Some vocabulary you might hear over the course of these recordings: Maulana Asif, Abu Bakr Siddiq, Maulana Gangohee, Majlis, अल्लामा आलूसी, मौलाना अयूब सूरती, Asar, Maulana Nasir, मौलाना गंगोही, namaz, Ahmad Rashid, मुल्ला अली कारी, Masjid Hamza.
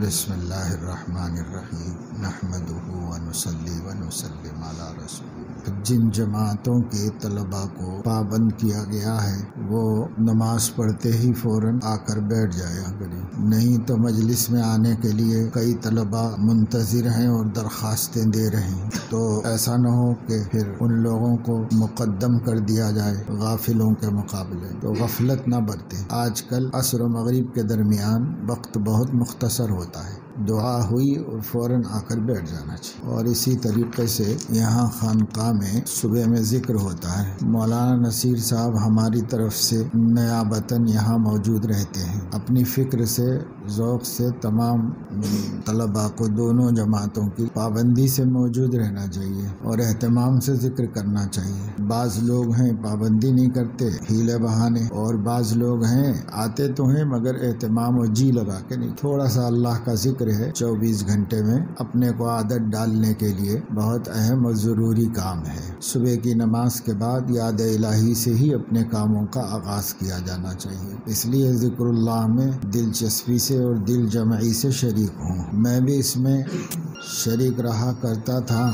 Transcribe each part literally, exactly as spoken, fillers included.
बिस्मिल्लाहिर्रहमानिर्रहीम नहमदुहु व नुसल्ली व नुसल्लिम अला रसूल। जिन जमातों के तलबा को पाबंद किया गया है वो नमाज पढ़ते ही फ़ौरन आकर बैठ जाया करें, नहीं तो मजलिस में आने के लिए कई तलबा मुंतज़िर हैं और दरख्वास्तें दे रहे हैं, तो ऐसा न हो कि फिर उन लोगों को मुकद्दम कर दिया जाए गाफिलों के मुकाबले। तो गफलत ना बरतें। आजकल असर व मगरिब के दरमियान वक्त बहुत मुख्तसर होता है, दुआ हुई और फ़ौरन आकर बैठ जाना चाहिए। और इसी तरीके से यहाँ खानका में सुबह में ज़िक्र होता है। मौलाना नसीर साहब हमारी तरफ से नयाबतन यहाँ मौजूद रहते हैं। अपनी फ़िक्र से ज़ौक़ से तमाम तलबा को दोनों जमातों की पाबंदी से मौजूद रहना चाहिए और एहतमाम से ज़िक्र करना चाहिए। बाज़ लोग हैं पाबंदी नहीं करते, हीले बहाने, और बाज़ लोग हैं आते तो हैं मगर एहतमाम और जी लगा के नहीं। थोड़ा सा अल्लाह का ज़िक्र है चौबीस घंटे में अपने को आदत डालने के लिए बहुत अहम और ज़रूरी काम है। सुबह की नमाज के बाद याद इलाही से ही अपने कामों का आगाज़ किया जाना चाहिए। इसलिए ज़िक्रुल्लाह में दिलचस्पी से और दिल जमई से शरीक हूँ। मैं भी इसमें शरीक रहा करता था,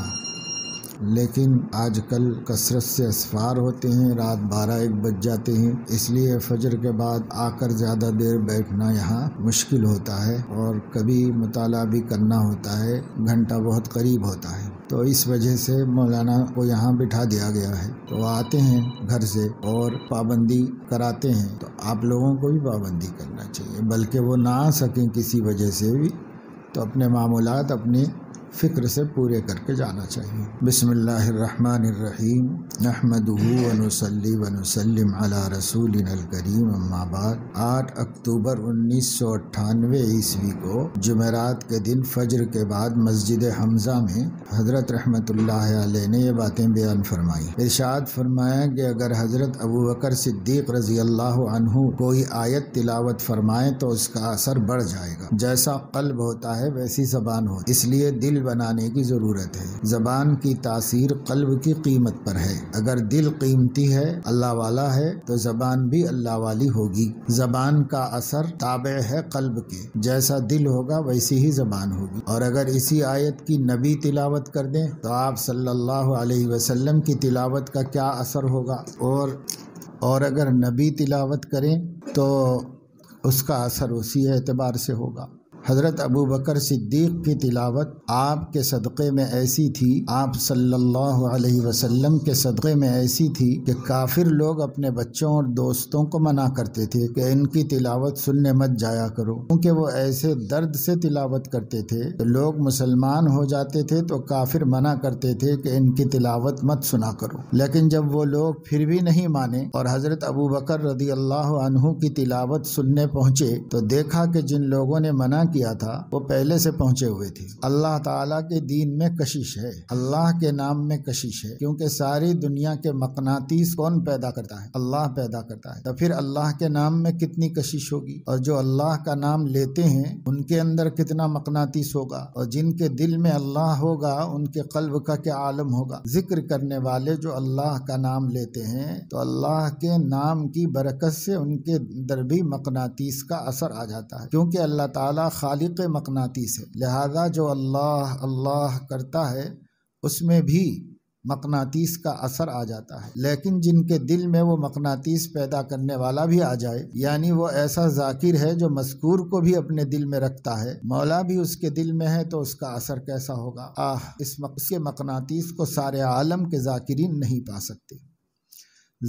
लेकिन आजकल कसरत से असफार होते हैं, रात बारह एक बज जाते हैं, इसलिए फजर के बाद आकर ज़्यादा देर बैठना यहाँ मुश्किल होता है और कभी मुताला भी करना होता है, घंटा बहुत करीब होता है। तो इस वजह से मौलाना को यहाँ बिठा दिया गया है। तो आते हैं घर से और पाबंदी कराते हैं, तो आप लोगों को भी पाबंदी करना चाहिए। बल्कि वो ना आ सकें किसी वजह से भी तो अपने मामूलात अपने फ़िक्र से पूरे करके जाना चाहिए। बिस्मिल्लाहिर्रहमानिर्रहीम नहमदुहु व नुसल्ली व नुसल्लिम अला रसूलिनाल करीम, अम्मा बाद। आठ अक्टूबर उन्नीस सौ अट्ठानवे ईस्वी को जुमेरात के दिन फजर के बाद मस्जिद हमजा में हज़रत रहमतुल्लाह अलैह ने ये बातें बयान फरमाई। इरशाद फरमाया कि अगर हज़रत अबू बकर सिद्दीक रज़ियल्लाहु अन्हु कोई आयत तिलावत फरमाए तो उसका असर बढ़ जाएगा। जैसा क़ल्ब होता है वैसी ज़बान हो, इसलिए दिल बनाने की ज़रूरत है। ज़बान की तासीर क़ल्ब की कीमत पर है। अगर दिल कीमती है, अल्लाह वाला है, तो ज़बान भी अल्लाह वाली होगी। ज़बान का असर ताबे है क़ल्ब के, जैसा दिल होगा वैसी ही ज़बान होगी। और अगर इसी आयत की नबी तिलावत कर दें तो आप सल्लल्लाहु अलैहि वसल्लम की तिलावत का क्या असर होगा, और और अगर नबी तिलावत करें तो उसका असर उसी एतबार से होगा। हज़रत अबू बकर सिद्दीक़ की तिलावत आपके सदक़े में ऐसी थी, आप सल्लल्लाहु अलैहि वसल्लम के सदक़े में ऐसी थी कि काफिर लोग अपने बच्चों और दोस्तों को मना करते थे कि इनकी तिलावत सुनने मत जाया करो, क्योंकि वो ऐसे दर्द से तिलावत करते थे। तो लोग मुसलमान हो जाते थे तो काफिर मना करते थे कि इनकी तिलावत मत सुना करो, लेकिन जब वो लोग फिर भी नहीं माने और हज़रत अबू बकर रज़ियल्लाहु अन्हु की तिलावत सुनने पहुँचे तो देखा कि जिन लोगों ने मना किया था वो पहले से पहुंचे हुए थे। अल्लाह ताला के दीन में कशिश है, अल्लाह के नाम में कशिश है, क्योंकि सारी दुनिया के मकनातीस कौन पैदा करता है? अल्लाह पैदा करता है। तो फिर अल्लाह के नाम में कितनी कशिश होगी, और जो अल्लाह का नाम लेते हैं उनके अंदर कितना मकनातीस होगा, और जिनके दिल में अल्लाह होगा उनके कल्ब का क्या आलम होगा। जिक्र करने वाले जो अल्लाह का नाम लेते हैं तो अल्लाह के नाम की बरकत से उनके अंदर भी मकनातीस का असर आ जाता है, क्योंकि अल्लाह ताला खालिक मकनातीस है। लिहाजा जो अल्लाह अल्लाह करता है उसमें भी मकनातीस का असर आ जाता है। लेकिन जिनके दिल में वो मकनातीस पैदा करने वाला भी आ जाए, यानी वो ऐसा जाकिर है जो मस्कूर को भी अपने दिल में रखता है, मौला भी उसके दिल में है, तो उसका असर कैसा होगा। आह, इस उसके मकनातीस को सारे आलम के जाकिरीन नहीं पा सकते।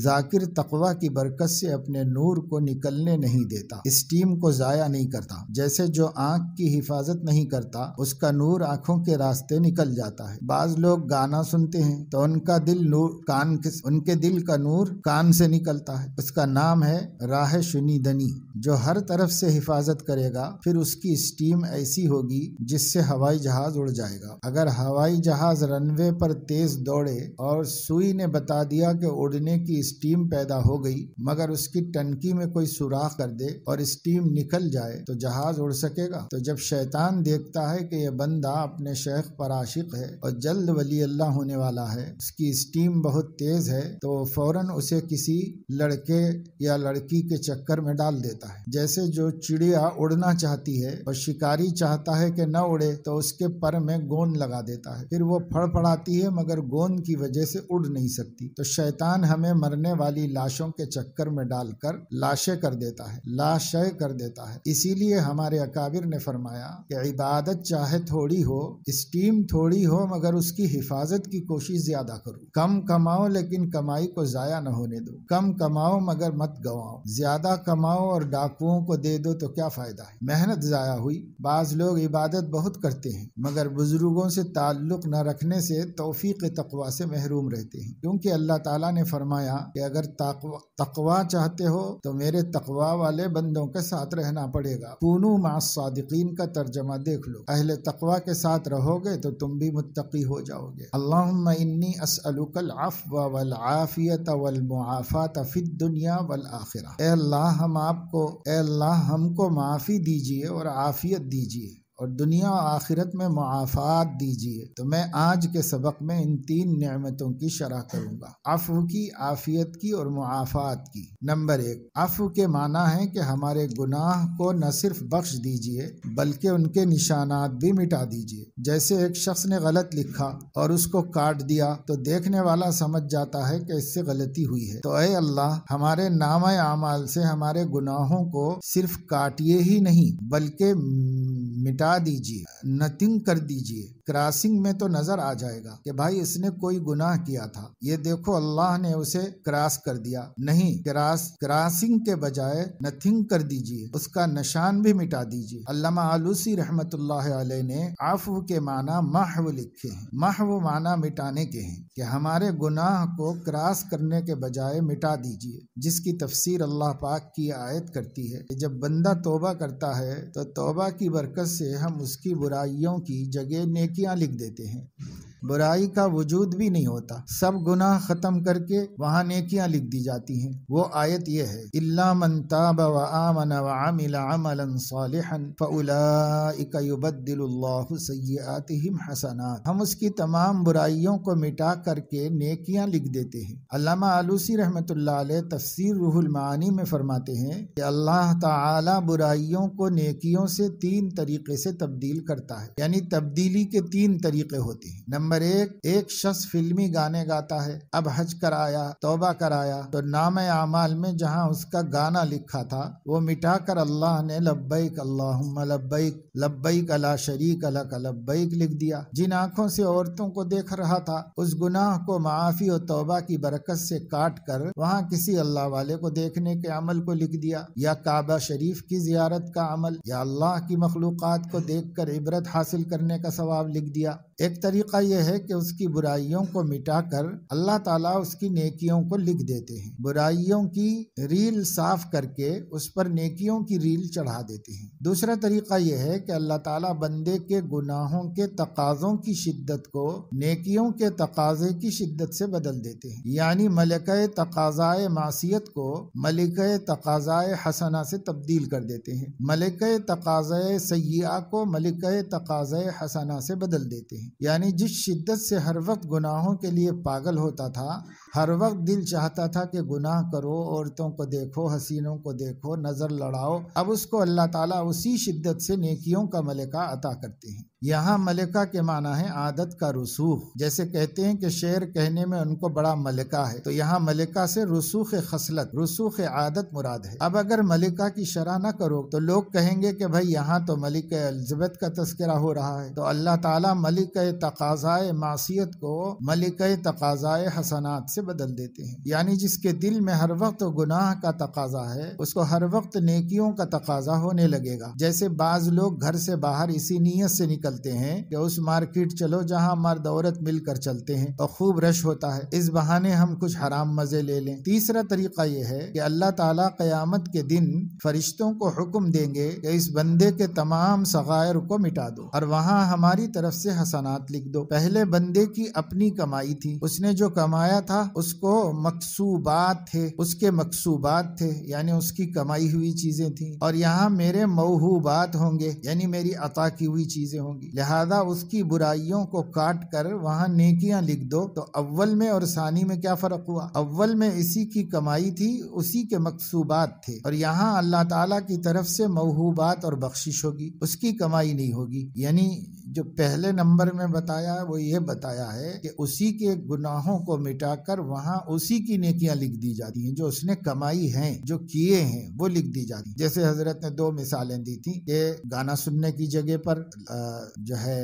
जाकिर तकवा की बरकत से अपने नूर को निकलने नहीं देता, स्टीम को ज़ाया नहीं करता। जैसे जो आँख की हिफाजत नहीं करता उसका नूर आँखों के रास्ते निकल जाता है। बाज़ लोग गाना सुनते हैं तो उनका दिल नूर कान के उनके दिल का नूर कान से निकलता है। उसका नाम है राह शुनीदनी, जो हर तरफ से हिफाजत करेगा फिर उसकी स्टीम ऐसी होगी जिससे हवाई जहाज़ उड़ जाएगा। अगर हवाई जहाज़ रनवे पर तेज़ दौड़े और सुई ने बता दिया कि उड़ने की स्टीम पैदा हो गई मगर उसकी टंकी में कोई सुराख कर दे और स्टीम निकल जाए तो जहाज उड़ सकेगा। तो जब शैतान देखता है कि यह बंदा अपने शेख पर आशिक है और जल्द वली अल्लाह होने वाला है, उसकी स्टीम बहुत तेज है, तो फौरन उसे किसी लड़के या लड़की के चक्कर में डाल देता है। जैसे जो चिड़िया उड़ना चाहती है और शिकारी चाहता है कि न उड़े तो उसके पर में गोंद लगा देता है, फिर वो फड़फड़ाती है मगर गोंद की वजह से उड़ नहीं सकती। तो शैतान हमें मरने वाली लाशों के चक्कर में डालकर लाशे कर देता है, लाशय कर देता है। इसीलिए हमारे अकाबिर ने फरमाया कि इबादत चाहे थोड़ी हो, स्टीम थोड़ी हो, मगर उसकी हिफाजत की कोशिश ज्यादा करो। कम कमाओ लेकिन कमाई को जाया न होने दो, कम कमाओ मगर मत गवाओ। ज्यादा कमाओ और डाकुओं को दे दो तो क्या फायदा है, मेहनत जाया हुई। बाज लोग इबादत बहुत करते हैं मगर बुजुर्गों से ताल्लुक न रखने से तौफीक तकवा से महरूम रहते हैं, क्योंकि अल्लाह ताला ने फरमाया कि अगर तकवा, तकवा चाहते हो तो मेरे तकवा वाले बंदों के साथ रहना पड़ेगा। कूनू मास्सादिकीन का तर्जमा देख लो, अहले तकवा के साथ रहोगे तो तुम भी मुत्तकी हो जाओगे। अल्लाहुम्मा इन्नी अस्अलुकल अफ़्वा वल आफ़ियत वल मुआफ़ात फ़िद दुनिया वल आखिरा। ऐ अल्लाह हम आपको, ऐ अल्लाह हमको माफ़ी दीजिए और आफ़ियत दीजिए और दुनिया और आखिरत में मुआफ़ात दीजिए। तो मैं आज के सबक में इन तीन नेमतों की शरह करूँगा, अफ़्व की, आफ़ियत की और मुआफ़ात की। नंबर एक, अफ़्व के माना है कि हमारे गुनाह को न सिर्फ बख्श दीजिए बल्कि उनके निशानात भी मिटा दीजिए। जैसे एक शख्स ने गलत लिखा और उसको काट दिया तो देखने वाला समझ जाता है कि इससे गलती हुई है। तो ऐ अल्लाह हमारे नामे आमाल से हमारे गुनाहों को सिर्फ काटिए ही नहीं बल्कि मिटा दीजिए, नथिंग कर दीजिए। क्रॉसिंग में तो नजर आ जाएगा कि भाई इसने कोई गुनाह किया था, ये देखो अल्लाह ने उसे क्रॉस कर दिया। नहीं, क्रॉस क्रॉसिंग के बजाय नथिंग कर दीजिए, उसका निशान भी मिटा दीजिए। अल्लामा आलूसी रहमतुल्लाह अलैह ने आफ़व के माना महव लिखे हैं। महव माना मिटाने के हैं कि हमारे गुनाह को क्रॉस करने के बजाय मिटा दीजिए, जिसकी तफसीर अल्लाह पाक की आयत करती है कि जब बंदा तोबा करता है तो तोबा की बरकत से हम उसकी बुराइयों की जगह नेकियां लिख देते हैं। बुराई का वजूद भी नहीं होता, सब गुनाह खत्म करके वहाँ नेकियां लिख दी जाती हैं। वो आयत यह है, इल्ला मन ताब व आमन व अमिल अमलन सालिहन फउलाइका युबद्दिलुल्लाहु सय्यिआतिहिम हसनात। हम उसकी तमाम बुराइयों को मिटा करके नेकियां लिख देते हैं। अल्लामा आलूसी रहमतुल्लाह अलैह तफसीर रूह उल-मानी में फरमाते हैं कि अल्लाह ताला बुराइयों को नेकियों से तीन तरीके से तब्दील करता है, यानी तब्दीली के तीन तरीके होते हैं। नंबर एक, एक शख्स फिल्मी गाने गाता है, अब हज कराया, तौबा कराया तो नामे आमाल में जहाँ उसका गाना लिखा था वो मिटा कर अल्लाह ने लब्बैक अल्लाहुम्मा लब्बैक, लब्बैक ला शरीक लक लब्बैक लिख दिया। जिन आँखों से औरतों को देख रहा था उस गुनाह को माफी और तौबा की बरकत से काट कर वहाँ किसी अल्लाह वाले को देखने के अमल को लिख दिया, या काबा शरीफ की जियारत का अमल, या अल्लाह की मखलूक़ात को देख कर इबरत हासिल करने का सवाब लिख दिया। एक तरीका यह है कि उसकी बुराइयों को मिटाकर अल्लाह ताला उसकी नेकियों को लिख देते हैं। बुराइयों की रील साफ करके उस पर नेकियों की रील चढ़ा देते हैं। दूसरा तरीका यह है कि अल्लाह ताला बंदे के गुनाहों के तकाजों की शिद्दत को नेकियों के तकाजे की शिद्दत से बदल देते हैं, यानी मलिकाए तकाजाए मासियत को मलिकाए तकाजाए हसना से तब्दील कर देते हैं, मलिकाए तकाजाए सय्या को मलिकाए तकाजाए हसना से बदल देते हैं। यानी जिस शिद्दत से हर वक्त गुनाहों के लिए पागल होता था, हर वक्त दिल चाहता था कि गुनाह करो, औरतों को देखो, हसीनों को देखो, नजर लड़ाओ, अब उसको अल्लाह ताला उसी शिद्दत से नेकियों का मलिका अता करते हैं। यहाँ मलिका के माना है आदत का रुसूख। जैसे कहते हैं कि शेर कहने में उनको बड़ा मलिका है, तो यहाँ मलिका से रुसूख खसलत, रुसूख आदत मुराद है। अब अगर मलिका की शरह न करो तो लोग कहेंगे कि भाई यहाँ तो मलिका एलिजाबेथ का तस्करा हो रहा है। तो अल्लाह ताला मलिक तकाजाए मासियत को मलिकाए तकाजाए हसनात से बदल देते हैं। यानी जिसके दिल में हर वक्त गुनाह का तकाजा है उसको हर वक्त नेकियों का तकाजा होने लगेगा। जैसे बाज लोग घर से बाहर इसी नीयत से निकलते हैं कि उस मार्केट चलो जहां मर्द औरत मिलकर चलते हैं और खूब रश होता है, इस बहाने हम कुछ हराम मजे ले लें। तीसरा तरीका यह है कि अल्लाह ताला क़यामत के दिन फरिश्तों को हुक्म देंगे कि इस बंदे के तमाम सगायर को मिटा दो और वहाँ हमारी तरफ से हसन नुकसानात लिख दो। पहले बंदे की अपनी कमाई थी, उसने जो कमाया था उसको मकसूबात थे, उसके मकसूबात थे यानी उसकी कमाई हुई चीजें थी, और यहाँ मेरे मौहूबात होंगे यानी मेरी अता की हुई चीजें होंगी। लिहाजा उसकी बुराइयों को काट कर वहाँ नेकियां लिख दो। तो अव्वल में और सानी में क्या फर्क हुआ? अव्वल में इसी की कमाई थी, उसी के मकसूबात थे, और यहाँ अल्लाह ताला की तरफ से मौहूबात और बख्शिश होगी, उसकी कमाई नहीं होगी। यानी जो पहले नंबर में बताया है वो ये बताया है कि उसी के गुनाहों को मिटाकर वहाँ उसी की नेकियां लिख दी जाती हैं, जो उसने कमाई हैं, जो किए हैं वो लिख दी जाती हैं। जैसे हजरत ने दो मिसालें दी थी कि गाना सुनने की जगह पर जो है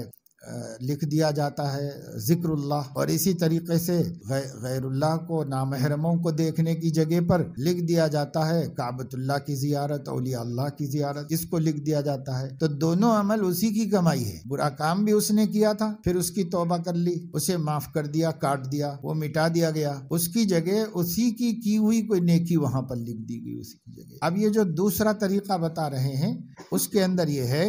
लिख दिया जाता है जिक्रुल्लाह, और इसी तरीके से गै, गैरुल्लाह को, नामहरमों को देखने की जगह पर लिख दिया जाता है काबतुल्लाह की जियारत, औलिया अल्लाह की जियारत, इसको लिख दिया जाता है। तो दोनों अमल उसी की कमाई है। बुरा काम भी उसने किया था, फिर उसकी तौबा कर ली, उसे माफ कर दिया, काट दिया, वो मिटा दिया गया, उसकी जगह उसी की की हुई कोई नेकी वहाँ पर लिख दी गई उसी की जगह। अब ये जो दूसरा तरीका बता रहे हैं उसके अंदर ये है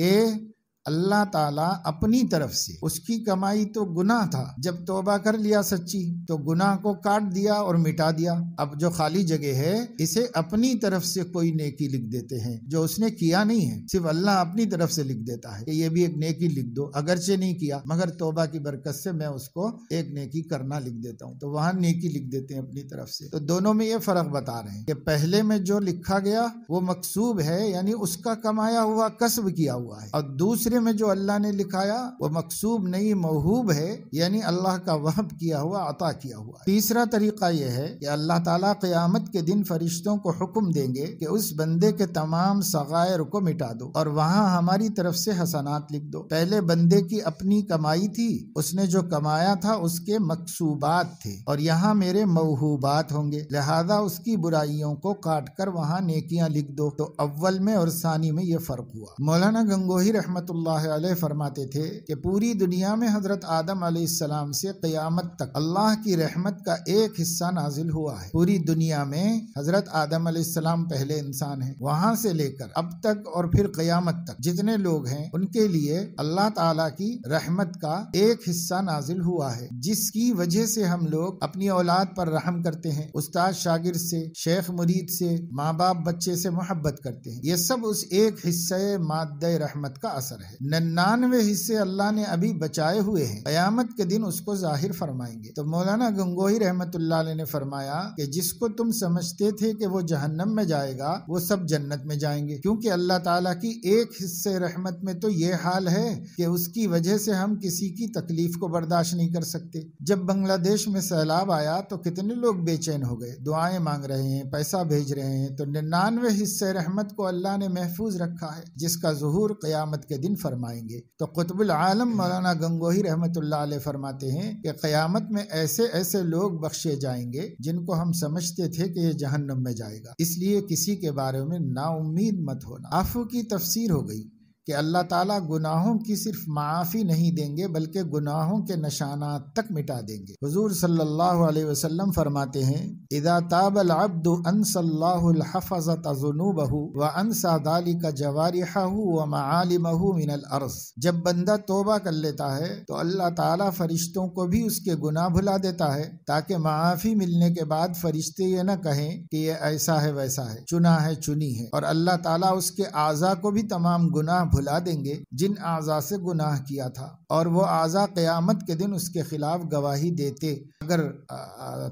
कि अल्लाह ताला अपनी तरफ से, उसकी कमाई तो गुनाह था, जब तौबा कर लिया सच्ची तो गुनाह को काट दिया और मिटा दिया। अब जो खाली जगह है इसे अपनी तरफ से कोई नेकी लिख देते हैं जो उसने किया नहीं है, सिर्फ अल्लाह अपनी तरफ से लिख देता है कि ये भी एक नेकी लिख दो, अगरचे नहीं किया मगर तौबा की बरकत से मैं उसको एक नेकी करना लिख देता हूँ, तो वहाँ नेकी लिख देते हैं अपनी तरफ से। तो दोनों में ये फर्क बता रहे हैं कि पहले में जो लिखा गया वो मकसूब है यानी उसका कमाया हुआ, कसब किया हुआ है, और दूसरे में जो अल्लाह ने लिखाया वो मकसूब नहीं मौहूब है यानी अल्लाह का वहब किया हुआ, अता किया हुआ। तीसरा तरीका यह है कि अल्लाह ताला क़यामत के दिन फरिश्तों को हुक्म देंगे कि उस बंदे के तमाम सगायर को मिटा दो और वहाँ हमारी तरफ से हसनात लिख दो। पहले बंदे की अपनी कमाई थी, उसने जो कमाया था उसके मकसूबात थे, और यहाँ मेरे मौहूबात होंगे, लिहाजा उसकी बुराइयों को काट कर वहाँ नेकियां लिख दो। तो अव्वल में और सानी में यह फर्क हुआ। मौलाना गंगोही रहमतुल्लाह फरमाते थे कि पूरी दुनिया में हजरत आदम अलैहिस्सलाम से क़यामत तक अल्लाह की रहमत का एक हिस्सा नाजिल हुआ है। पूरी दुनिया में हजरत आदम अलैहिस्सलाम पहले इंसान है, वहाँ से लेकर अब तक और फिर क़यामत तक जितने लोग हैं उनके लिए अल्लाह ताला की रहमत का एक हिस्सा नाजिल हुआ है, जिसकी वजह से हम लोग अपनी औलाद पर रहम करते हैं, उस्ताद शागिर्द से, शेख मुरीद से, माँ बाप बच्चे से मोहब्बत करते हैं। ये सब उस एक हिस्से मादे रहमत का असर है। नन्नानवे हिस्से अल्लाह ने अभी बचाए हुए हैं, क़यामत के दिन उसको जाहिर फरमाएंगे। तो मौलाना गंगोही रहमतुल्लाह अलैह ने फरमाया कि जिसको तुम समझते थे कि वो जहन्नम में जाएगा वो सब जन्नत में जाएंगे, क्योंकि अल्लाह ताला की एक हिस्से रहमत में तो ये हाल है कि उसकी वजह से हम किसी की तकलीफ को बर्दाश्त नहीं कर सकते। जब बांग्लादेश में सैलाब आया तो कितने लोग बेचैन हो गए, दुआएं मांग रहे हैं, पैसा भेज रहे हैं। तो निन्यानवे हिस्से रहमत को अल्लाह ने महफूज रखा है, जिसका ज़ुहूर क़यामत के दिन फरमाएंगे। तो कुतुबुल आलम मौलाना गंगोही रहमतुल्लाह अलैह फरमाते हैं कि क़यामत में ऐसे ऐसे लोग बख्शे जाएंगे जिनको हम समझते थे कि ये जहन्नम में जाएगा, इसलिए किसी के बारे में नाउम्मीद मत होना। आफ़ू की तफसीर हो गई कि अल्लाह ताला गुनाहों की सिर्फ माफ़ी नहीं देंगे बल्कि गुनाहों के निशानात तक मिटा देंगे। हुजूर सल्लल्लाहु अलैहि वसल्लम फरमाते हैं, इदा ताबल अब्दु अनसल्लाहुल हफज़त ज़ुनूबहु व अनसा ज़ालिका जवारिहहु व मआलिमहु मिनल अर्ज़। जब बंदा तौबा कर लेता है तो अल्लाह ताला फरिश्तों को भी उसके गुनाह भुला देता है, ताकि माफ़ी मिलने के बाद फरिश्ते ये न कहें कि ये ऐसा है वैसा है, चुना है चुनी है, और अल्लाह ताला उसके आज़ा को भी तमाम गुनाह भुला देंगे जिन आज़ा से गुनाह किया था, और वो आज़ा क़यामत के दिन उसके खिलाफ गवाही देते अगर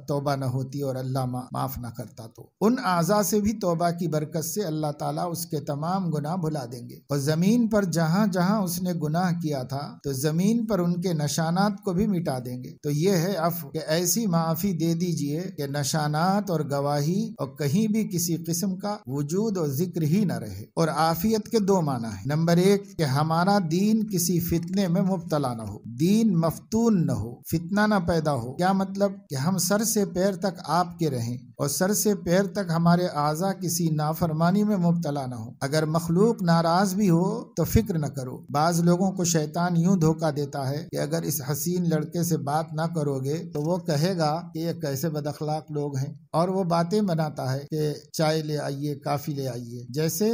तौबा न होती और अल्लाह माफ़ न करता। तो उन आज़ा से भी तौबा की बरकत से अल्लाह ताला उसके तमाम गुनाह भुला देंगे। और ज़मीन पर जहाँ जहाँ उसने गुनाह किया था तो ज़मीन पर उनके निशानात को भी मिटा देंगे। तो ये है अफ़्व कि ऐसी माफ़ी दे दीजिए कि निशानात और गवाही और कहीं भी किसी किस्म का वजूद और जिक्र ही न रहे। और आफियत के दो माना है। नंबर एक कि हमारा दीन किसी फितने में मुब्तला न हो, दीन मफतून न हो, फितना न पैदा हो। क्या मतलब? कि हम सर से पैर तक आपके रहें और सर से पैर तक हमारे आज़ा किसी नाफरमानी में मुब्तला न हो। अगर मखलूक नाराज भी हो तो फिक्र न करो। बाज लोगों को शैतान यूं धोखा देता है कि अगर इस हसीन लड़के से बात ना करोगे तो वो कहेगा कि ये कैसे बदअखलाक लोग हैं, और वो बातें बनाता है कि चाय ले आइए, काफ़ी ले आइए, जैसे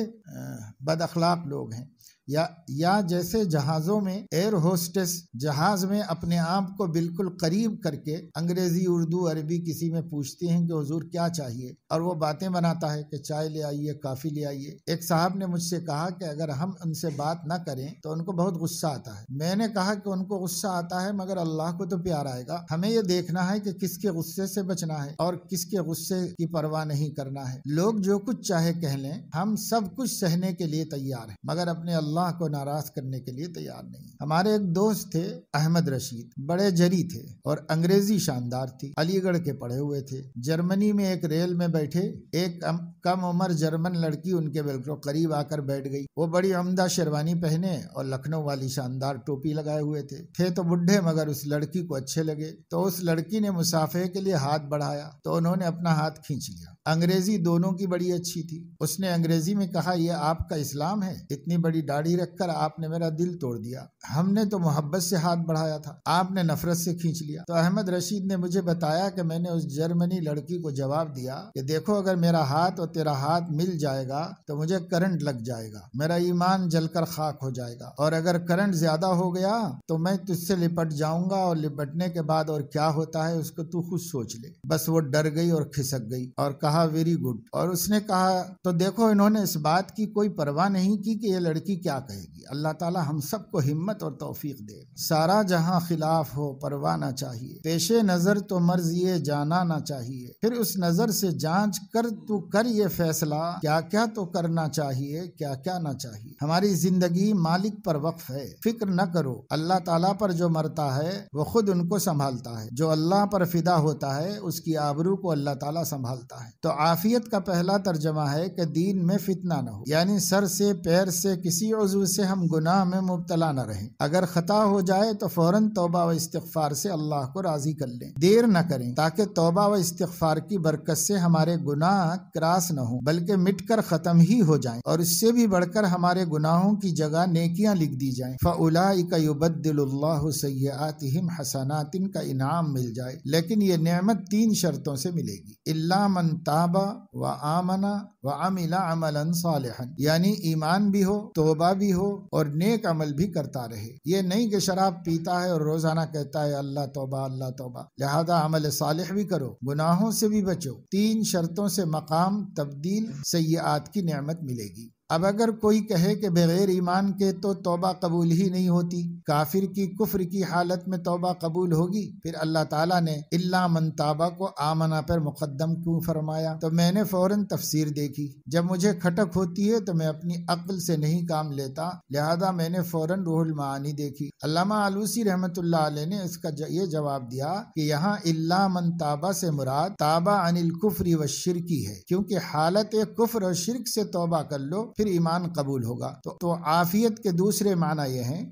बदअखलाक लोग हैं। या या जैसे जहाज़ों में एयर होस्टेस जहाज़ में अपने आप को बिल्कुल करीब करके अंग्रेज़ी, उर्दू, अरबी किसी में पूछती हैं कि हुजूर क्या चाहिए, और वो बातें बनाता है कि चाय ले आइए, काफ़ी ले आइए। एक साहब ने मुझसे कहा कि अगर हम उनसे बात ना करें तो उनको बहुत गुस्सा आता है। मैंने कहा कि उनको गुस्सा आता है मगर अल्लाह को तो प्यार आएगा, हमें ये देखना है कि किसके गुस्से से बचना है और किसके गुस्से की परवाह नहीं करना है। लोग जो कुछ चाहे कह लें, हम सब कुछ सहने के लिए तैयार हैं मगर अपने अल्लाह को नाराज करने के लिए तैयार नहीं। हमारे एक दोस्त थे अहमद रशीद, बड़े जरी थे और अंग्रेजी शानदार थी, अलीगढ़ के पढ़े हुए थे। जर्मनी में एक रेल में बैठे, एक कम उम्र जर्मन लड़की उनके बिल्कुल करीब आकर बैठ गई। वो बड़ी उम्दा शेरवानी पहने और लखनऊ वाली शानदार टोपी लगाए हुए थे थे तो बुढ़े मगर उस लड़की को अच्छे लगे। तो उस लड़की ने मुसाफे के लिए हाथ बढ़ाया तो उन्होंने अपना हाथ खींच लिया। अंग्रेजी दोनों की बड़ी अच्छी थी। उसने अंग्रेजी में कहा, ये आपका इस्लाम है? इतनी बड़ी दाढ़ी रखकर आपने मेरा दिल तोड़ दिया। हमने तो मोहब्बत से हाथ बढ़ाया था, आपने नफरत से खींच लिया। तो अहमद रशीद ने मुझे बताया कि मैंने उस जर्मनी लड़की को जवाब दिया कि देखो, अगर मेरा हाथ और तेरा हाथ मिल जाएगा तो मुझे करंट लग जाएगा, मेरा ईमान जलकर खाक हो जाएगा, और अगर करंट ज्यादा हो गया तो मैं तुझसे लिपट जाऊंगा, और लिपटने के बाद और क्या होता है उसको तू खुद सोच ले। बस वो डर गई और खिसक गई और कहा वेरी गुड। और उसने कहा तो देखो, इन्होंने इस बात की कोई परवाह नहीं की कि ये लड़की क्या कहेगी। अल्लाह ताला हम सबको हिम्मत और तौफीक दे। सारा जहां खिलाफ हो परवाह ना चाहिए, पेशे नजर तो मर्ज ये जाना ना चाहिए। फिर उस नजर से जांच कर तू कर ये फैसला, क्या क्या तो करना चाहिए, क्या क्या ना चाहिए। हमारी जिंदगी मालिक पर वक्फ है, फिक्र न करो। अल्लाह ताला पर जो मरता है वो खुद उनको संभालता है, जो अल्लाह पर फिदा होता है उसकी आबरू को अल्लाह ताला संभालता है। तो आफियत का पहला तर्जमा है कि दीन में फितना न हो, यानी सर से पैर से किसी उज़्व से हम गुनाह में मुब्तला न रहें। अगर खता हो जाए तो फौरन तौबा व इस्तिग़फ़ार से अल्लाह को राजी कर लें, देर न करें, ताकि तौबा व इस्तिग़फ़ार की बरकत से हमारे गुनाह क्रास न हो बल्कि मिटकर खत्म ही हो जाएं, और इससे भी बढ़कर हमारे गुनाहों की जगह नेकियां लिख दी जाएं। फ़उलाइका युबद्दिलुल्लाहु सय्यिआतिहिम हसनातिन का इनाम मिल जाए, लेकिन ये नेमत तीन शर्तों से मिलेगी। इल्ला मन ताबा व आमना व अमिला अमलन सालिहन, यानी ईमान भी हो, तौबा भी हो और नेक अमल भी करता रहे। ये नहीं कि शराब पीता है और रोजाना कहता है अल्लाह तौबा अल्लाह तौबा। लिहाजा अमल सालिह भी करो, गुनाहों से भी बचो। तीन शर्तों से मकाम तब्दील, सय्यात की नेमत मिलेगी। अब अगर कोई कहे कि बगैर ईमान के तो तौबा कबूल ही नहीं होती, काफिर की कुफ्र की हालत में तौबा कबूल होगी, फिर अल्लाह ताला ने इल्ला मन ताबा को आमना पर मुकद्दम क्यों फरमाया? तो मैंने फौरन तफसीर देखी। जब मुझे खटक होती है तो मैं अपनी अक्ल से नहीं काम लेता, लिहाजा मैंने फौरन रूहुल मानी देखी। अल्लामा आलूसी रहमतुल्लाह अलैह ने इसका ये जवाब दिया कि यहाँ इल्ला मन ताबा से मुराद ताबा अनिल कुफ्री व शिरकी है, क्योंकि हालत कुफ्र और शिरक से तौबा कर लो ईमान कबूल होगा। तो, तो आफियत के दूसरे माना यह है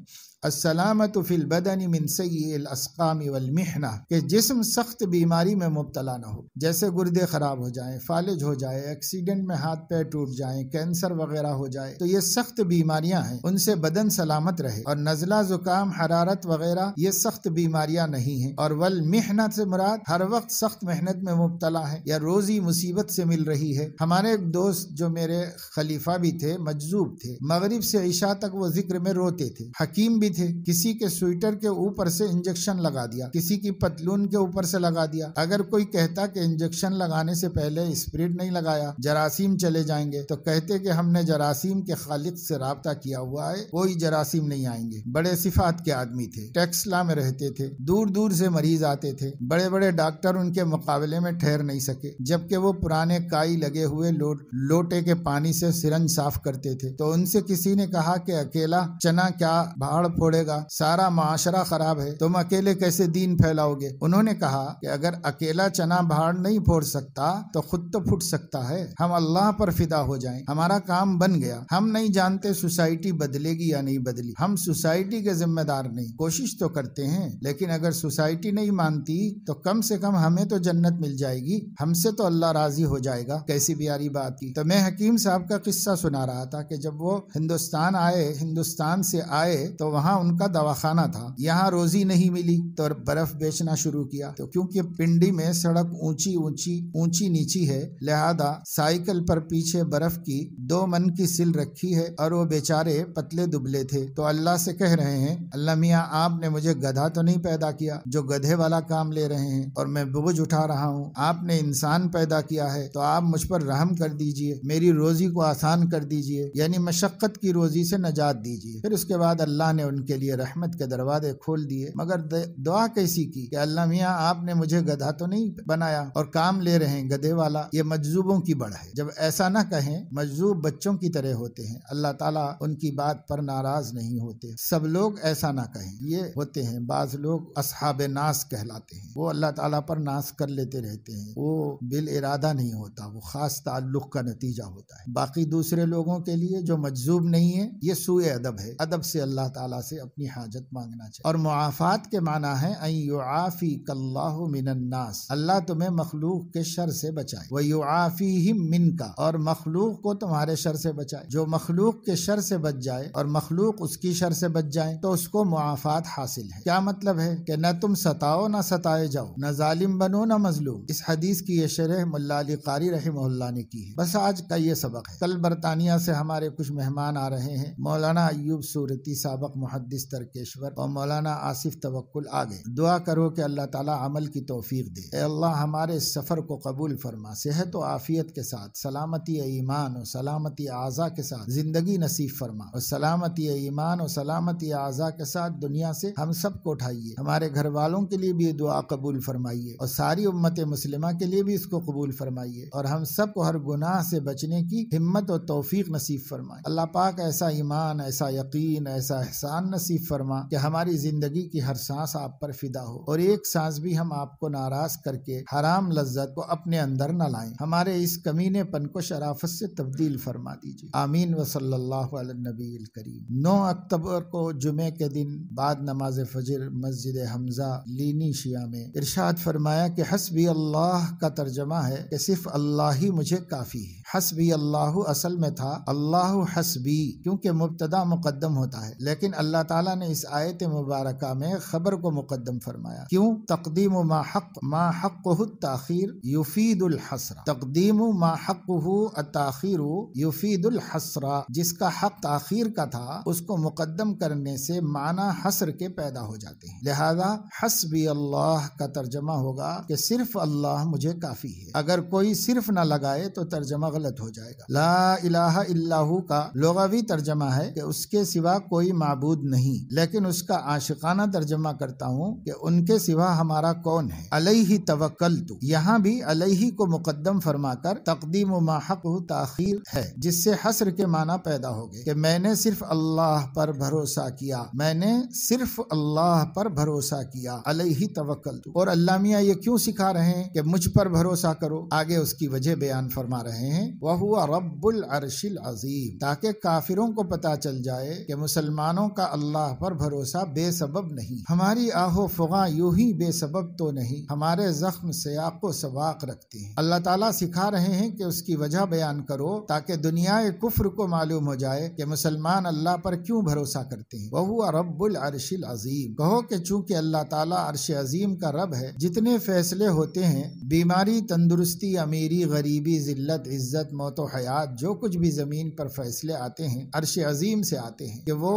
अस्सलामतु फिल बदनी मिन सय्यिल अस्कामी वल मिहना, के जिस्म सख्त बीमारी में मुब्तला न हो, जैसे गुर्दे खराब हो जाएं, फालिज हो जाए, एक्सीडेंट में हाथ पैर टूट जाएं, कैंसर वगैरह हो जाए, तो ये सख्त बीमारियां हैं, उनसे बदन सलामत रहे। और नजला जुकाम हरारत वगैरह ये सख्त बीमारियां नहीं हैं। और वल मिहना से मुराद हर वक्त सख्त मेहनत में मुब्तला है या रोजी मुसीबत से मिल रही है। हमारे एक दोस्त जो मेरे खलीफा भी थे, मजजूब थे, मगरिब से ईशा तक वो जिक्र में रोते थे। हकीम भी थे, किसी के स्वेटर के ऊपर से इंजेक्शन लगा दिया, किसी की पतलून के ऊपर से लगा दिया। अगर कोई कहता कि इंजेक्शन लगाने से पहले स्प्रिट नहीं लगाया, जरासीम चले जाएंगे, तो कहते कि हमने जरासीम के खालिक से राबता किया हुआ है, कोई जरासीम नहीं आएंगे। बड़े सिफात के आदमी थे, टेक्सला में रहते थे, दूर दूर से मरीज आते थे, बड़े बड़े डॉक्टर उनके मुकाबले में ठहर नहीं सके, जबकि वो पुराने काई लगे हुए लो, लोटे के पानी से सिरंज साफ करते थे। तो उनसे किसी ने कहा कि अकेला चना क्या भाड़ फोड़ेगा, सारा माशरा खराब है, तुम अकेले कैसे दीन फैलाओगे? उन्होंने कहा कि अगर अकेला चना भाड़ नहीं फोड़ सकता तो खुद तो फूट सकता है, हम अल्लाह पर फिदा हो जाएं, हमारा काम बन गया। हम नहीं जानते सोसाइटी बदलेगी या नहीं बदली, हम सोसाइटी के जिम्मेदार नहीं, कोशिश तो करते हैं, लेकिन अगर सोसाइटी नहीं मानती तो कम से कम हमें तो जन्नत मिल जाएगी, हमसे तो अल्लाह राजी हो जाएगा, कैसी प्यारी बात की। तो मैं हकीम साहब का किस्सा सुना रहा था कि जब वो हिंदुस्तान आए, हिंदुस्तान से आए तो वहाँ यहाँ उनका दवाखाना था, यहाँ रोजी नहीं मिली तो बर्फ बेचना शुरू किया। तो क्योंकि पिंडी में सड़क ऊंची ऊंची ऊंची नीची है, लिहाजा साइकिल पर पीछे बर्फ की दो मन की सिल रखी है और वो बेचारे पतले दुबले थे। तो अल्लाह से कह रहे हैं, अल्लाह मियाँ आपने मुझे गधा तो नहीं पैदा किया जो गधे वाला काम ले रहे हैं और मैं बोझ उठा रहा हूँ, आपने इंसान पैदा किया है तो आप मुझ पर रहम कर दीजिए, मेरी रोजी को आसान कर दीजिए, यानी मशक्कत की रोजी से नजात दीजिए। फिर उसके बाद अल्लाह ने उनके लिए रहमत के दरवाजे खोल दिए, मगर दुआ कैसी की कि अल्लाह मियाँ आपने मुझे गधा तो नहीं बनाया और काम ले रहे हैं गधे वाला। ये मजजूबों की बढ़ है। जब ऐसा ना कहें, मजजूब बच्चों की तरह होते हैं, अल्लाह ताला उनकी बात पर नाराज नहीं होते। सब लोग ऐसा ना कहें, ये होते हैं बाज लोग असहाबे नास कहलाते हैं, वो अल्लाह ताला पर नास कर लेते रहते हैं, वो बिल इरादा नहीं होता, वो खास ताल्लुक का नतीजा होता है। बाकी दूसरे लोगों के लिए जो मजजूब नहीं है, ये सूए अदब है। अदब से अल्लाह ताला से अपनी हाजत मांगना चाहिए। और मुआफात के माना है युआफीकल्लाहु मिनन्नास, अल्लाह तुम्हें मखलूक के शर से बचाए, व युआफीहिम मिनका, और मखलूक को तुम्हारे शर से बचाए। जो मखलूक के शर से बच जाए और मखलूक उसकी शर से बच जाए तो उसको मुआफात हासिल है। क्या मतलब है कि न तुम सताओ न सताए जाओ, न जालिम बनो न मजलूम। इस हदीस की ये शरह मुल्ला अली कारी रहमहुल्लाह ने की है। बस आज का ये सबक है। कल बरतानिया से हमारे कुछ मेहमान आ रहे हैं, मौलाना अयूब सूरती साबक मुहद्दिस तर्केश्वर और मौलाना आसिफ तवक्कुल आ गए। दुआ करो कि अल्लाह ताला अमल की तौफीक दे। ए अल्लाह हमारे इस सफर को कबूल फरमा, सेहत और आफियत के साथ, सलामती ईमान और सलामती आज़ा के साथ जिंदगी नसीब फरमा, और सलामती ईमान और सलामती आज़ा के साथ दुनिया से हम सब को उठाइए। हमारे घर वालों के लिए भी दुआ कबूल फरमाइए और सारी उम्मत मुस्लिमा के लिए भी इसको कबूल फरमाइए, और हम सब को हर गुनाह से बचने की हिम्मत और तौफीक नसीब फरमाए। अल्लाह पाक ऐसा ईमान, ऐसा यकीन, ऐसा एहसान नसीब फरमा कि हमारी जिंदगी की हर सांस आप पर फिदा हो और एक सांस भी हम आपको नाराज करके हराम लज्जत को अपने अंदर न लाएं। हमारे इस कमीनेपन को शराफत से तब्दील फरमा दीजिए। आमीन। वसल्लल्लाहु अला नबील करीम। नौ अक्टूबर को जुमे के दिन बाद नमाज फजर मस्जिद हमजा लीनी शिया में इरशाद फरमाया कि हस्बी अल्लाह का तर्जमा है कि सिर्फ अल्लाह ही मुझे काफी है। हस्बी अल्लाह असल में था अल्लाहु हस्बी, क्योंकि मुब्तदा मुकदम होता है, लेकिन अल्लाह ताला ने इस आयत मुबारक में खबर को मुकदम फरमाया। क्यों? तकदीम मा हक मा हक़्क़ुहु ताखीर युफीदुल हसरा, तकदीम मा हक़्क़ुहु ताखीर युफीदुल हसरा। जिसका हक ताखीर का था उसको मुकदम करने से माना हसर के पैदा हो जाते हैं। लिहाजा हस्बी अल्लाह का तर्जमा होगा कि सिर्फ अल्लाह मुझे काफी है। अगर कोई सिर्फ न लगाए तो तर्जमा गलत हो जाएगा। ला इलाहा इल्लाहु का लुगावी तर्जमा है कि उसके सिवा कोई माबूद नहीं, लेकिन उसका आशिकाना तर्जमा करता हूँ कि उनके सिवा हमारा कौन है। अलैहि तवक्कलतु, यहाँ भी अलैहि को मुकद्दम फरमाकर तकदीम मा हक़्क़ुहु ताखीर है, जिससे हसर के माना पैदा हो गए कि मैंने सिर्फ अल्लाह पर भरोसा किया, मैंने सिर्फ अल्लाह पर भरोसा किया, अलैहि तवक्कलतु। और अल्लाह मियाँ ये क्यों सिखा रहे हैं कि मुझ पर भरोसा करो? आगे उसकी वजह बयान फरमा रहे हैं, वहुवा रब्बुल अर्शिल अज़ीम, ताकि काफिरों को पता चल जाए कि मुसलमानों का अल्लाह पर भरोसा बेसबब नहीं, हमारी आहो फुगा यूं ही बेसबब तो नहीं, हमारे जख्म सयाको सवाक रखते हैं। अल्लाह ताला सिखा रहे हैं कि उसकी वजह बयान करो ताकि दुनियाए कुफ्र को मालूम हो जाए कि मुसलमान अल्लाह पर क्यों भरोसा करते हैं। वहुवा रब्बुल अर्शिल अज़ीम, कहो कि चूँकि अल्लाह ताला अर्श अजीम का रब है, जितने फैसले होते हैं, बीमारी, तंदुरुस्ती, अमीरी, गरीबी, जिल्लत, इज्जत, मौत और हयात, जो कुछ भी जमीन पर फैसले आते हैं अर्श अजीम से आते हैं कि वो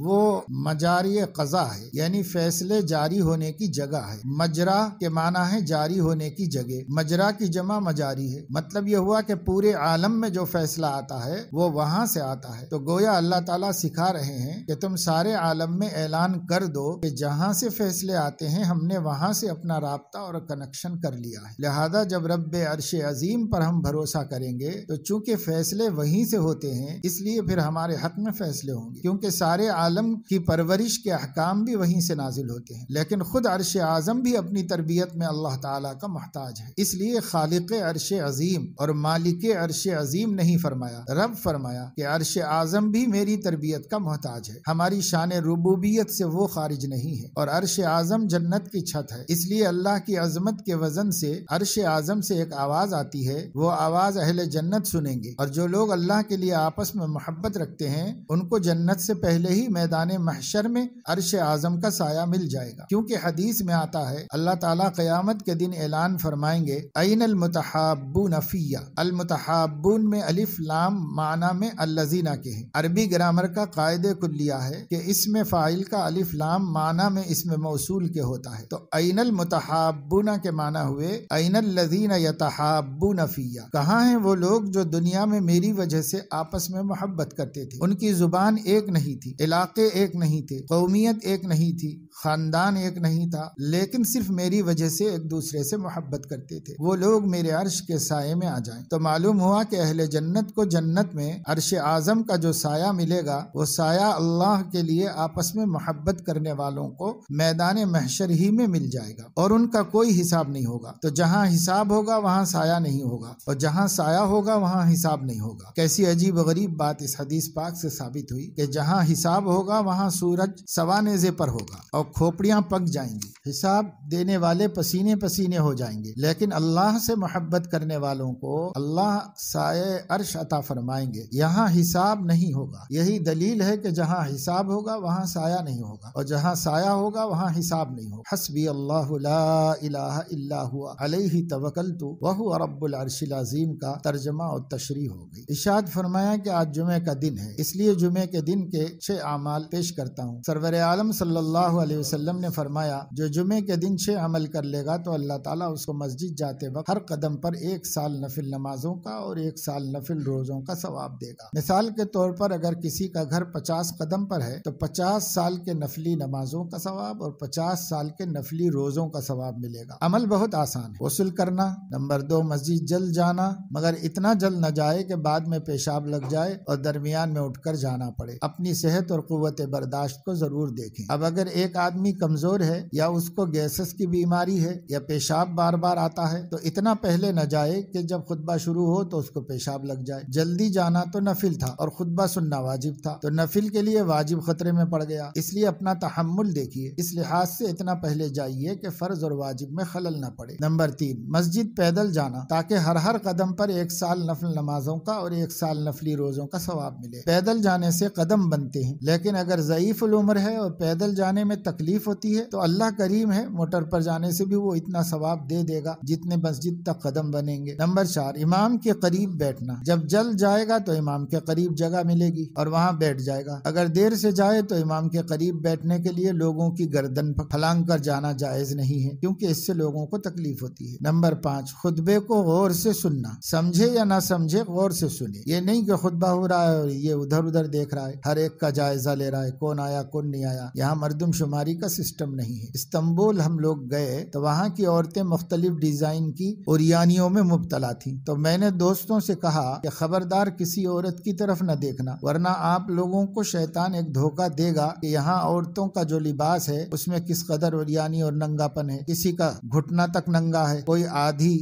वो मजारी कज़ा है, यानी फैसले जारी होने की जगह है। मजरा के माना है जारी होने की जगह, मजरा की जमा मजारी है। मतलब यह हुआ कि पूरे आलम में जो फैसला आता है वो वहाँ से आता है। तो गोया अल्लाह ताला सिखा रहे हैं कि तुम सारे आलम में ऐलान कर दो कि जहाँ से फैसले आते हैं हमने वहाँ से अपना राब्ता और कनेक्शन कर लिया है। लिहाजा जब रब अर्श अजीम पर हम भरोसा करेंगे तो चूंकि फैसले वहीं से होते हैं, इसलिए फिर हमारे हक में फैसले होंगे, क्योंकि सारे आलम की परवरिश के अहकाम भी वहीं से नाजिल होते हैं। लेकिन खुद अर्श आजम भी अपनी तरबियत में अल्लाह ताला का महताज है, इसलिए खालिक अर्श अजीम और मालिक अर्श अजीम नहीं फरमाया, रब फरमाया कि अर्श आजम भी मेरी तरबियत का महताज है। हमारी शान रुबूबियत से वो खारिज नहीं है, और अर्श आजम जन्नत की छत है, इसलिए अल्लाह की अजमत के वजन से अर्श आजम से एक आवाज़ आती है, वो आवाज़ अहले जन्नत सुनेंगे, और जो लोग अल्लाह के लिए आपस में मोहब्बत रखते हैं उनको जन्नत से पहले ही मैदान मैदान महशर में अर्श आजम का साया मिल जाएगा, क्योंकि हदीस में आता है अल्लाह ताला क़यामत के दिन ऐलान फरमाएंगे ऐन अलमुतहाब्बून फ़िया। अलमुतहाब्बून में अलिफ लाम माना में अल्लज़ीना के है। अरबी ग्रामर का कायदे कुल्लिया है कि इसमें फ़ाइल का अलिफ लाम माना में इसमें मौसूल के होता है। तो ऐन अलमुतहाब्बून के माना हुए ऐन अल्लज़ीना यतहाब्बून फ़िया। कहाँ हैं वो लोग जो दुनिया में मेरी वजह से आपस में मोहब्बत करते थे? उनकी जुबान एक नहीं थी, इलाके एक नहीं थे, कौमियत एक नहीं थी, खानदान एक नहीं था, लेकिन सिर्फ मेरी वजह से एक दूसरे से मोहब्बत करते थे। वो लोग मेरे अर्श के साये में आ जाएं। तो मालूम हुआ कि अहले जन्नत को जन्नत में अर्श आजम का जो साया मिलेगा वो साया अल्लाह के लिए आपस में मोहब्बत करने वालों को मैदान महशर ही में मिल जाएगा और उनका कोई हिसाब नहीं होगा। तो जहाँ हिसाब होगा वहाँ साया नहीं होगा और जहाँ साया होगा वहाँ हिसाब नहीं होगा। कैसी अजीब गरीब बात इस हदीस पाक से साबित हुई कि जहाँ हिसाब होगा वहाँ सूरज सवानेजे पर होगा और खोपड़ियाँ पक जाएंगी, हिसाब देने वाले पसीने पसीने हो जाएंगे, लेकिन अल्लाह से मोहब्बत करने वालों को अल्लाह साये अर्श अता फरमाएंगे। यहाँ हिसाब नहीं होगा। यही दलील है कि जहाँ हिसाब होगा वहाँ साया नहीं होगा और जहाँ साया होगा वहाँ हिसाब नहीं होगा। हस्बी अल्लाहु ला इलाहा इल्ला हुवा अलैहि तवक्कलतु व हुवा रब्बुल अर्शिल अज़ीम का तर्जमा और तशरीह हो गई। इरशाद फरमाया कि आज जुमे का दिन है, इसलिए जुमे के दिन के छह अमाल पेश करता हूँ। सरवर आलम सल्लल्लाहु अलैहि वसल्लम ने फरमाया जो जुमे के दिन छह अमल कर लेगा तो अल्लाह ताला उसको मस्जिद जाते वक्त हर कदम पर एक साल नफिल नमाजों का और एक साल नफिल रोजों का सवाब देगा। मिसाल के तौर पर अगर किसी का घर पचास कदम पर है तो पचास साल के नफली नमाजों का सवाब और पचास साल के नफली रोजों का सवाब मिलेगा। अमल बहुत आसान है, वसूल करना। नंबर दो, मस्जिद जल्द जाना, मगर इतना जल्द न जाए कि बाद में पेशाब लग जाए और दरमियान में उठकर जाना पड़े। अपनी सेहत और कुव्वत बर्दाश्त को जरूर देखें। अब अगर एक आदमी कमजोर है या उसको गैसेस की बीमारी है या पेशाब बार बार आता है तो इतना पहले न जाए कि जब खुतबा शुरू हो तो उसको पेशाब लग जाए। जल्दी जाना तो नफिल था और खुतबा सुनना वाजिब था, तो नफिल के लिए वाजिब खतरे में पड़ गया। इसलिए अपना तहम्मुल देखिए, इस लिहाज से इतना पहले जाइए कि फर्ज और वाजिब में खलल न पड़े। नंबर तीन, मस्जिद पैदल जाना, ताकि हर हर कदम पर एक साल नफल नमाजों का और एक साल नफली रोजों का सवाब मिले। पैदल जाने से कदम बनते हैं, लेकिन अगर ज़ईफ़ उम्र है और पैदल जाने में तकलीफ होती है तो अल्लाह करीम है, मोटर पर जाने से भी वो इतना सवाब दे देगा जितने मस्जिद तक कदम बनेंगे। नंबर चार, इमाम के करीब बैठना। जब जल्द जाएगा तो इमाम के करीब जगह मिलेगी और वहाँ बैठ जाएगा। अगर देर से जाए तो इमाम के करीब बैठने के लिए लोगों की गर्दन फलांग कर जाना जायज नहीं है, क्योंकि इससे लोगों को तकलीफ होती है। नंबर पाँच, खुतबे को गौर से सुनना, समझे या ना समझे गौर से सुने। ये नहीं कि खुतबा हो रहा है और ये उधर उधर देख रहा है, हर एक का जायजा ले रहा है, कौन आया कौन नहीं आया। यहाँ मर्दमशुमारी का सिस्टम नहीं है। इस्तांबुल हम लोग गए तो वहाँ की औरतें मुख्तलिफ डिजाइन की ओरियानियों में मुबतला थी, तो मैंने दोस्तों से कहा कि खबरदार किसी औरत की तरफ न देखना, वरना आप लोगों को शैतान एक धोखा देगा कि यहाँ औरतों का जो लिबास है उसमें किस कदर ओरियानी और नंगापन है। किसी का घुटना तक नंगा है, कोई आधी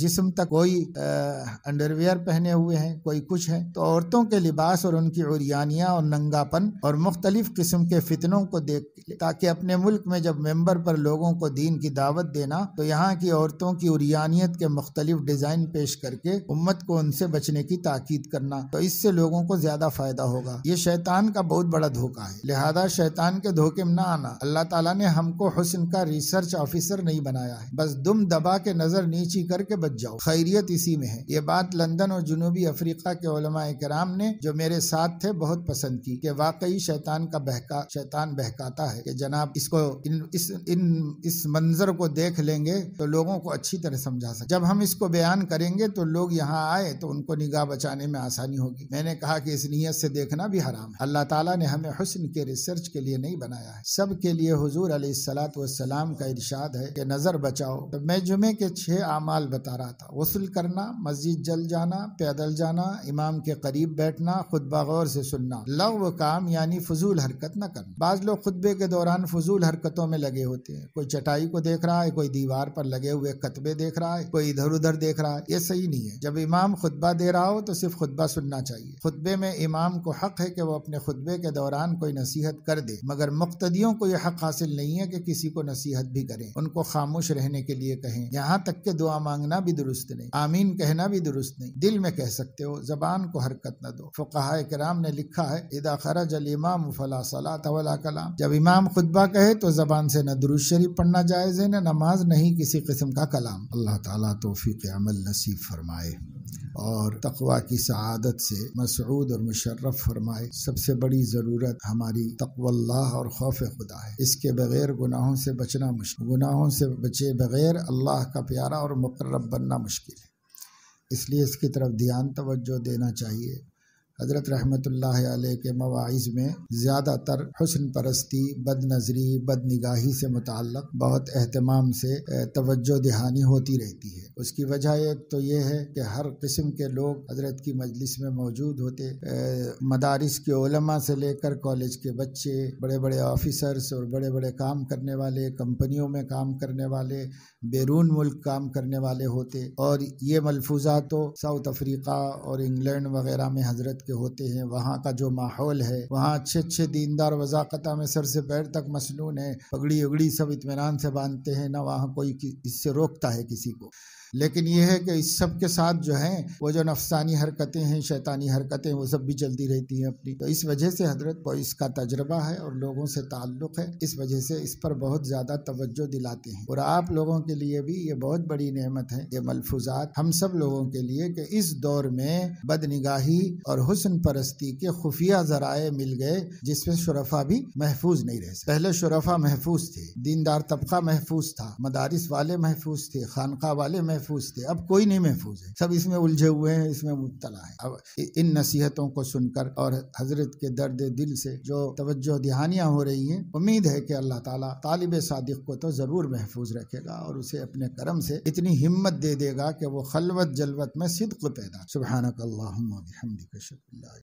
जिस्म तक, कोई अंडरवियर पहने हुए है, कोई कुछ है। तो औरतों के लिबास और उनकी ओरियानिया और नंगापन और मुख्तलिफ किस्म के फितनों को देख, ताकि अपने मुल्क में जब मेंबर पर लोगों को दीन की दावत देना तो यहाँ की औरतों की उरियानियत के मुख्तलिफ डिजाइन पेश करके उम्मत को उनसे बचने की ताकीद करना, तो इससे लोगों को ज्यादा फायदा होगा। ये शैतान का बहुत बड़ा धोखा है, लिहाजा शैतान के धोखे में न आना। अल्लाह ताला ने हमको हुस्न का रिसर्च ऑफिसर नहीं बनाया है, बस दुम दबा के नजर नीची करके बच जाओ, खैरियत इसी में है। ये बात लंदन और जनूबी अफ्रीका के उलमाए किराम ने जो मेरे साथ थे बहुत पसंद की कि वाकई शैतान का बहका शैतान बहकाता है कि जनाब इसको इन, इस इन इस मंजर को देख लेंगे तो लोगों को अच्छी तरह समझा सकते। जब हम इसको बयान करेंगे तो लोग यहाँ आए तो उनको निगाह बचाने में आसानी होगी। मैंने कहा कि इस नीयत से देखना भी हराम है। अल्लाह ताला ने हमें हुस्न के रिसर्च के लिए नहीं बनाया है, सब के लिए। हुजूर अलैहिस्सलातु वस्सलाम का इरशाद है कि नजर बचाओ। तो मैं जुमे के छह आमाल बता रहा था, गुस्ल करना, मस्जिद जल जाना, पैदल जाना, इमाम के करीब बैठना, खुतबा गौर से सुनना, लग़्व काम यानी फजूल हरकत न करना। बाज लोग खुतबे के दौरान फजूल हरकतों में लगे होते हैं, कोई चटाई को देख रहा है, कोई दीवार पर लगे हुए कतबे देख रहा है, कोई इधर उधर देख रहा है, ये सही नहीं है। जब इमाम खुतबा दे रहा हो तो सिर्फ खुतबा सुनना चाहिए। खुतबे में इमाम को हक है कि वो अपने खुतबे के दौरान कोई नसीहत कर दे, मगर मुक्तदियों को यह हक हासिल नहीं है कि किसी को नसीहत भी करें, उनको खामोश रहने के लिए कहें। यहाँ तक के दुआ मांगना भी दुरुस्त नहीं, आमीन कहना भी दुरुस्त नहीं, दिल में कह सकते हो, जबान को हरकत न दो। फुकहा-ए-किराम ने लिखा है, इदा खरज अल इमाम फला सलात वला कलाम। जब इमाम खुतबा कहे तो जबान से न दुरूद शरीफ पढ़ना जायज़ है, न नमाज, नहीं किसी किस्म का कलाम। अल्लाह ताला तौफीक अमल नसीब फरमाए और तकवा की सआदत से मसऊद और मुशर्रफ फरमाए। सबसे बड़ी ज़रूरत हमारी तकवल्लाह और खौफ खुदा है। इसके बगैर गुनाहों से बचना मुश्किल, गुनाहों से बचे बगैर अल्लाह का प्यारा और मुकर्रब बनना मुश्किल है। इसलिए इसकी तरफ ध्यान तवज्जो देना चाहिए। हज़रत रहमतुल्लाह अलैह के मवाइज़ में ज़्यादातर हुस्न परस्ती, बद नज़री, बद निगाही से मुताल्लक़ बहुत अहतमाम से तवज्जो दहानी होती रहती है। उसकी वजह एक तो ये है कि हर किस्म के लोग हज़रत की मजलिस में मौजूद होते, मदारिस के उलमा से लेकर कॉलेज के बच्चे, बड़े बड़े ऑफिसर्स और बड़े बड़े काम करने वाले, कंपनियों में काम करने वाले, बैरून मुल्क काम करने वाले होते। और ये मलफूज़ा तो साउथ अफ्रीका और इंग्लैंड वगैरह में हज़रत होते हैं। वहाँ का जो माहौल है, वहाँ अच्छे अच्छे दीनदार वज़ाक़ता में सर से पैर तक मसनून है, पगड़ी उगड़ी सब इत्मीनान से बांधते हैं, ना वहाँ कोई इससे रोकता है किसी को। लेकिन यह है कि इस सब के साथ जो है वो जो नफसानी हरकतें हैं, शैतानी हरकतें, वो सब भी चलती रहती हैं अपनी। तो इस वजह से हजरत को इसका तजर्बा है और लोगों से ताल्लुक़ है, इस वजह से इस पर बहुत ज़्यादा तवज्जो दिलाते हैं। और आप लोगों के लिए भी ये बहुत बड़ी नेमत है, ये मलफूज़ात हम सब लोगों के लिए, कि इस दौर में बदनिगाही और हुस्न परस्ती के खुफिया ज़राए मिल गए जिसमें शुरफा भी महफूज नहीं रह सकते। पहले शुरफा महफूज थे, दीनदार तबका महफूज था, मदारिस वाले महफूज थे, खानका वाले महफूज थे। अब कोई नहीं महफूज है, सब इसमें उलझे हुए हैं, इसमें मुब्तला है। अब इन नसीहतों को सुनकर और हजरत के दर्द दिल से जो तवज्जो दहानियाँ हो रही हैं, उम्मीद है कि अल्लाह ताला तालिब सादिक को तो ज़रूर महफूज रखेगा और उसे अपने करम से इतनी हिम्मत दे देगा कि वो खलवत जलवत में सिद्क पैदा। सुभानक अल्लाहुम्मा बिहम्दिक।